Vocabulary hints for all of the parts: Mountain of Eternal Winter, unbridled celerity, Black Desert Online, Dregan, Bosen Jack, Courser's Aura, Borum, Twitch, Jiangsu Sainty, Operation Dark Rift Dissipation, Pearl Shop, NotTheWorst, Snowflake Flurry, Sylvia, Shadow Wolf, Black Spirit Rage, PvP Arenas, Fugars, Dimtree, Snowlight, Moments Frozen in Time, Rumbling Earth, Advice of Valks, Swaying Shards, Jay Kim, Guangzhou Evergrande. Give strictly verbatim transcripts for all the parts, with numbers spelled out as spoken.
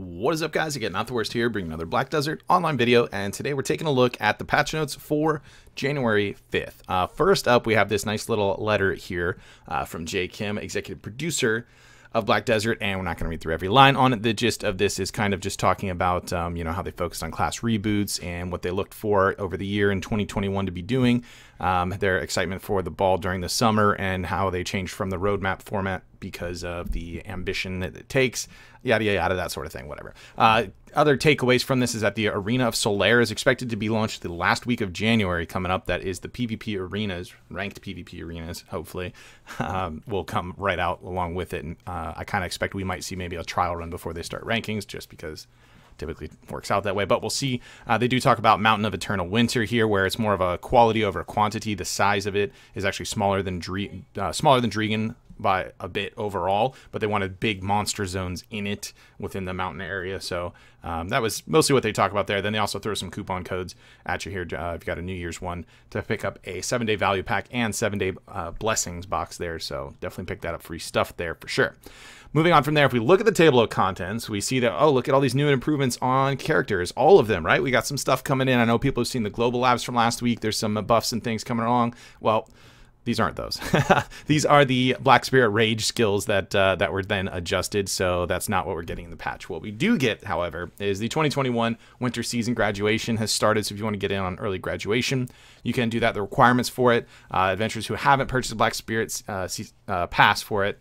What is up, guys? Again, NotTheWorst here, bringing another Black Desert Online video, and today we're taking a look at the patch notes for January fifth. Uh, first up, we have this nice little letter here uh, from Jay Kim, executive producer of Black Desert, and we're not going to read through every line on it. The gist of this is kind of just talking about, um, you know, how they focused on class reboots and what they looked for over the year in twenty twenty-one to be doing, um, their excitement for the ball during the summer, and how they changed from the roadmap format because of the ambition that it takes, yada, yada, yada, that sort of thing, whatever. Uh, other takeaways from this is that the Arena of Solaire is expected to be launched the last week of January coming up. That is the PvP Arenas, ranked PvP Arenas, hopefully, um, will come right out along with it. And uh, I kind of expect we might see maybe a trial run before they start rankings, just because typically works out that way, but we'll see. Uh, they do talk about Mountain of Eternal Winter here, where it's more of a quality over quantity. The size of it is actually smaller than Dre uh, smaller than Dregan by a bit overall, but they wanted big monster zones in it within the mountain area. So um, that was mostly what they talk about there. Then they also throw some coupon codes at you here. Uh, if you got a New Year's one, to pick up a seven-day value pack and seven-day uh, blessings box there. So definitely pick that up. Free stuff there for sure. Moving on from there, if we look at the table of contents, we see that, oh, look at all these new improvements on characters. All of them, right? We got some stuff coming in. I know people have seen the global labs from last week. There's some buffs and things coming along. Well, these aren't those. These are the Black Spirit Rage skills that uh, that were then adjusted, so that's not what we're getting in the patch. What we do get, however, is the twenty twenty-one winter season graduation has started, so if you want to get in on early graduation, you can do that. The requirements for it, uh, adventurers who haven't purchased Black Spirit's uh, uh, pass for it,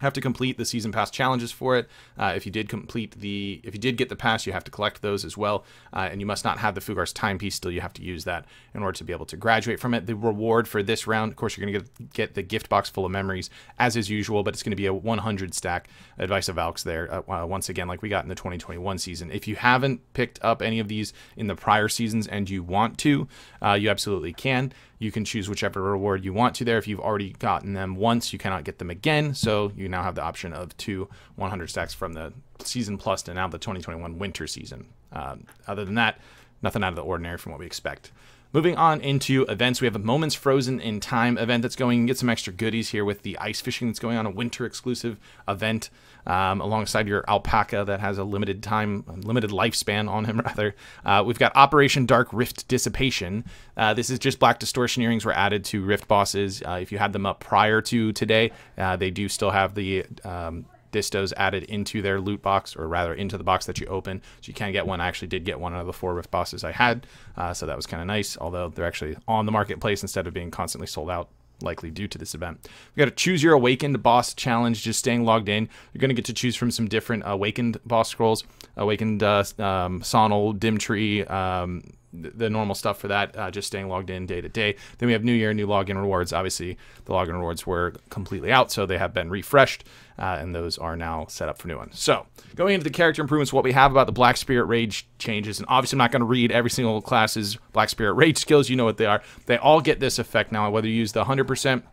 have to complete the season pass challenges for it. Uh, if you did complete the, if you did get the pass, you have to collect those as well. Uh, and you must not have the Fugars timepiece. Still, you have to use that in order to be able to graduate from it. The reward for this round, of course, you're going to get, get the gift box full of memories as is usual, but it's going to be a one hundred stack Advice of Valks there. Uh, once again, like we got in the twenty twenty-one season. If you haven't picked up any of these in the prior seasons and you want to, uh, you absolutely can. You can choose whichever reward you want to there. If you've already gotten them once, you cannot get them again. So you now have the option of two one hundred stacks from the season plus to now the twenty twenty-one winter season. Um, other than that, nothing out of the ordinary from what we expect. Moving on into events, we have a Moments Frozen in Time event that's going. You can get some extra goodies here with the ice fishing that's going on, a winter exclusive event um, alongside your alpaca that has a limited time, limited lifespan on him, rather. Uh, we've got Operation Dark Rift Dissipation. Uh, this is just black distortion earrings were added to Rift bosses. Uh, if you had them up prior to today, uh, they do still have the Um, distos added into their loot box, or rather into the box that you open, so you can get one. I actually did get one out of the four rift bosses I had, uh, so that was kind of nice, although they're actually on the marketplace instead of being constantly sold out, likely due to this event. We got to choose your awakened boss challenge, just staying logged in. You're going to get to choose from some different awakened boss scrolls, awakened uh, um, Sonal, Dimtree, um, the normal stuff for that, uh, just staying logged in day to day. Then we have new year, new login rewards. Obviously the login rewards were completely out, so they have been refreshed, uh, and those are now set up for new ones. So going into the character improvements, what we have about the Black Spirit Rage changes, and obviously I'm not going to read every single class's Black Spirit Rage skills. You know what they are. They all get this effect now, whether you use the one hundred percent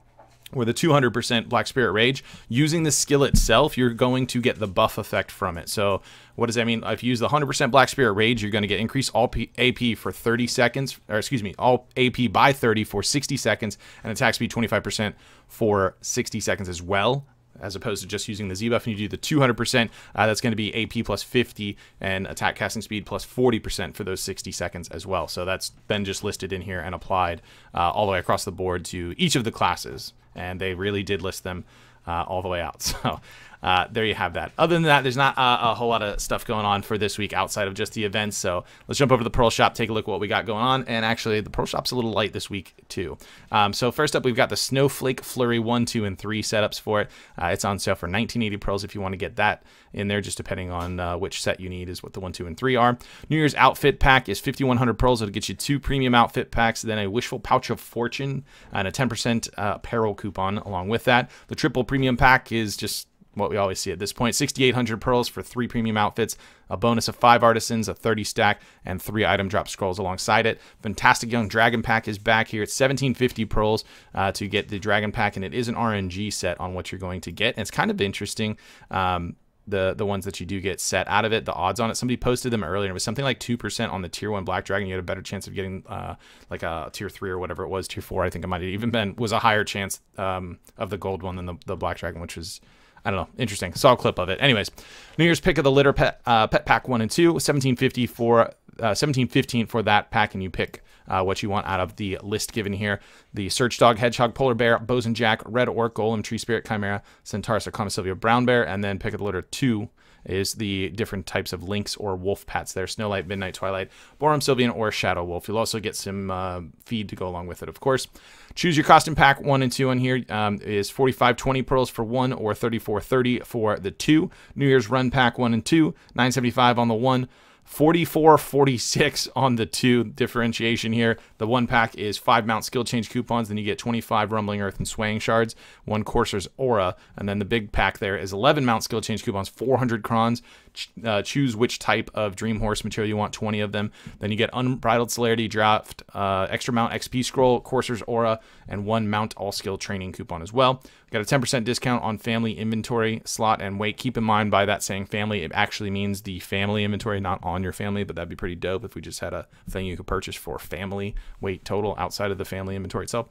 or the two hundred percent Black Spirit Rage. Using the skill itself, you're going to get the buff effect from it. So what does that mean? If you use the one hundred percent Black Spirit Rage, you're going to get increased all A P for thirty seconds, or excuse me, all A P by thirty for sixty seconds, and attack speed twenty-five percent for sixty seconds as well, as opposed to just using the Z buff. And you do the two hundred percent, uh, that's going to be A P plus fifty and attack casting speed plus forty percent for those sixty seconds as well. So that's been just listed in here and applied uh, all the way across the board to each of the classes. And they really did list them uh, all the way out. So uh, there you have that. Other than that, there's not a, a whole lot of stuff going on for this week outside of just the events. So let's jump over to the Pearl Shop, take a look at what we got going on. And actually, the Pearl Shop's a little light this week, too. Um, so first up, we've got the Snowflake Flurry one, two, and three setups for it. Uh, it's on sale for nineteen eighty pearls if you want to get that in there, just depending on uh, which set you need is what the one, two, and three are. New Year's Outfit Pack is fifty-one hundred pearls. It'll get you two premium outfit packs, then a Wishful Pouch of Fortune, and a ten percent uh, apparel coupon along with that. The Triple Premium Pack is just what we always see at this point, sixty-eight hundred pearls for three premium outfits, a bonus of five artisans, a thirty stack, and three item drop scrolls alongside it. Fantastic Young Dragon Pack is back here at seventeen fifty pearls uh, to get the Dragon Pack, and it is an R N G set on what you're going to get. And it's kind of interesting, um, the, the ones that you do get set out of it, the odds on it. Somebody posted them earlier, and it was something like two percent on the tier one Black Dragon. You had a better chance of getting uh, like a tier three or whatever it was, tier four, I think it might have even been, was a higher chance um, of the gold one than the, the Black Dragon, which was I don't know. Interesting. Saw a clip of it. Anyways, New Year's pick of the litter pet, uh, pet pack one and two, seventeen fifty for uh, seventeen fifteen for that pack, and you pick uh, what you want out of the list given here. The Search Dog, Hedgehog, Polar Bear, Bosen Jack, Red Orc, Golem, Tree Spirit, Chimera, Centaur, Sarcoma, Sylvia, Brown Bear, and then pick of the litter two is the different types of lynx or wolf pets there. Snowlight, Midnight, Twilight, Borum, Sylvian, or Shadow Wolf. You'll also get some uh, feed to go along with it, of course. Choose your costume pack one and two on here. Um, is forty-five twenty pearls for one or thirty-four thirty for the two. New Year's Run pack one and two, nine seventy-five on the one, forty-four forty-six on the two. Differentiation here. The one pack is five mount skill change coupons, then you get twenty-five Rumbling Earth and Swaying Shards, one Courser's Aura, and then the big pack there is eleven mount skill change coupons, four hundred crons. Ch uh, choose which type of Dream Horse material you want, twenty of them. Then you get Unbridled Celerity, Draft, uh, Extra Mount X P Scroll, Courser's Aura, and one Mount All Skill Training coupon as well. Got a ten percent discount on family inventory, slot, and weight. Keep in mind by that saying family, it actually means the family inventory, not on your family, but that'd be pretty dope if we just had a thing you could purchase for family weight total outside of the family inventory itself.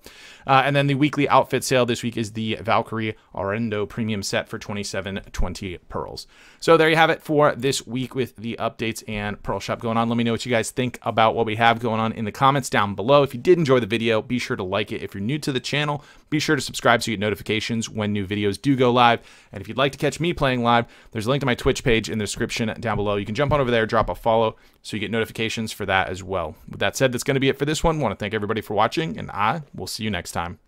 Uh, and then the weekly outfit sale this week is the Valkyrie Arendo premium set for twenty-seven twenty pearls. So there you have it for this week with the updates and Pearl Shop going on. Let me know what you guys think about what we have going on in the comments down below. If you did enjoy the video, be sure to like it. If you're new to the channel, be sure to subscribe so you get notifications when new videos do go live. And if you'd like to catch me playing live, there's a link to my Twitch page in the description down below. You can jump on over there, drop a follow so you get notifications for that as well. With that said, that's going to be it for this one. I want to thank everybody for watching, and I will see you next time.